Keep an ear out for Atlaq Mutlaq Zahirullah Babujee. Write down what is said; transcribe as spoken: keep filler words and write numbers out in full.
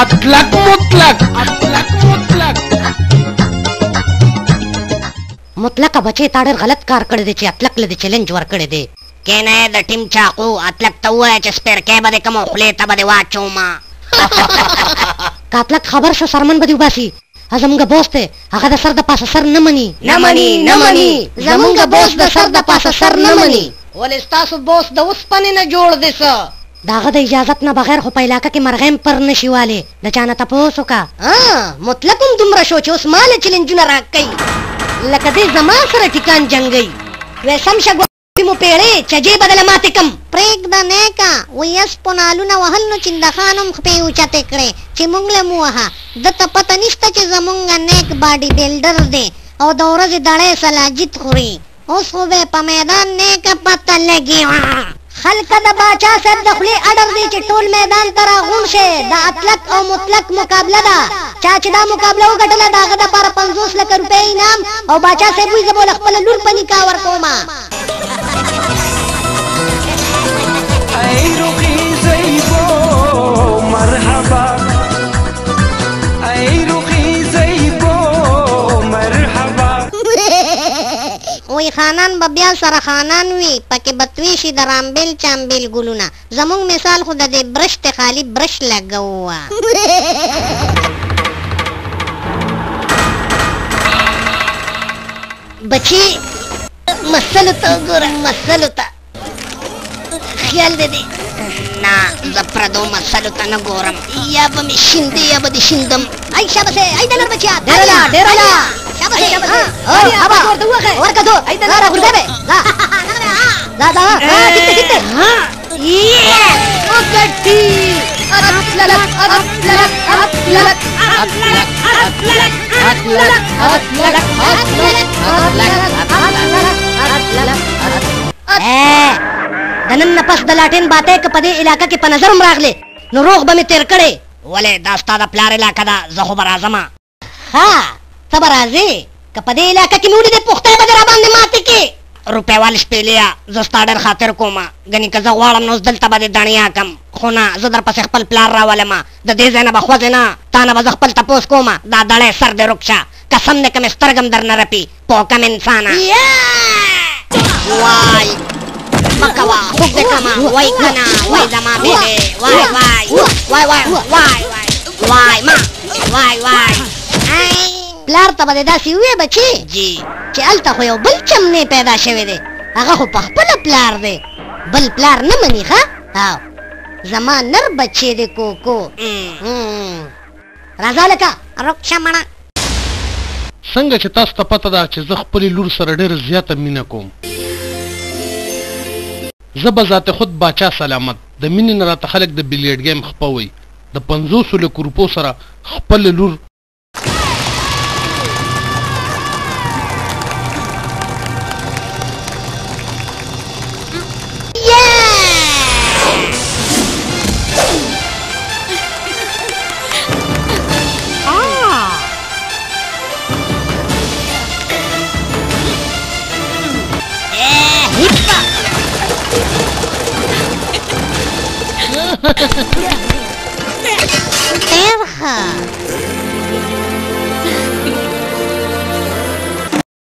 أطلق مطلق أطلق مطلق مطلق بچه تادر غلط کار کرده چه اطلق لده چلنج ور کرده که نه ده ٹیم چاقو اطلق توه چه سپر که بده کمو خلیطه بده واچو ما که اطلق خبر شو سرمن بده وباسی زمونږ بوس دی هغه د سر د پاسه سر نه مني نه مني نه مني زمونږ بوس د سر د پاسه سر نه مني ولې ستاسو بوس د اوسپنې نه جوړ دی څه د هغه د اجازت نه بغیر خو په علاقه کې مرغیم پر نه شي والی د چا نه تپوس وکړه مطلق هم دومره شو چې اوس ماله چیلنجونه راکوي لکه دې زما سره ټیکان جنګوي وې سم شه ګوډې مو پیړې چجې بدله ماتې کم پرېږده نیکه ویس پونالونه وهل نو چندخان هم خپې اوچتې کړې چې موږ له مو وهه دته پته نشته چې زمونږ نیک باډي بیلډر دی او د ورځې دړې سلاجت خوري اوس خو به په میدان نیکه پته لګي خلکه د باچا صاحب د خولې اډر دی چې ټول میدان ته راغونډ شي د اطلق او مطلق مقابله ده چا چې دا مقابله وګټله د هغه دپاره پنځوس لکه روپۍ انعام او باچا صاحب وایي زه به له خپله لور په نکاح ورکومه وی خانان به بیا سره خانان وي پکې بتوي شي د رامبیل چامبیل ګلونه زمونږ مثال خو د دې برش ته خالي برش لګوه بچي مسلو ته وګوره مسلو ته خیال دې دی نه زه پردو مسلو ته نه ګورم یا به مې شیندې یا به دې شیندم ای شابسې ای دلر بچیا ډېرله ډېرله دنن پس د لاټین باتې که په دې علاقه کې په نظر هم راغلې نو روغ به مې تېر کړې ولې دا ستا د پلار علاقه ده زه خو به راځمه ښه ته به راځې که په دې علاقه کې مې ولیدې پوښتنه به دې راباندې ماتې کړې روپۍ وال شپېلیا زه ستا ډېر خاطر کومه ګنې که زه غواړم نو اوس دلته به دې دڼیا کړم خو نه زه درپسې خپل پلار راولمه د دې ځای نه به خوځې نه تا نه به زه خپل تپوس کومه دا دړی سر دې رک شه قسم دی که مې سترګه م در نه رپي پوه کم انسانه وای مه کوه خوږ دې کړمه وای که نه وای زما بېبې وای وای وای وای وای وای ما وای وای پلار ته به دې داسې ووایې بچې چې هلته خو یو بل چمنی پیدا شوی دی هغه خو پخپله پلار دی بل پلار نه مني ښه او زما نر بچې دی کوکو راځه لکه رک شه مڼه څنګه چې تاسو ته پته ده چې زه خپلې لور سره ډېره زیاته مینه کوم زه به ذات خود باچا سلامت د مینې نه راته خلک د بیلیډ ګیم خپوي د پنځوسو لکو روپو سره خپله لور Erha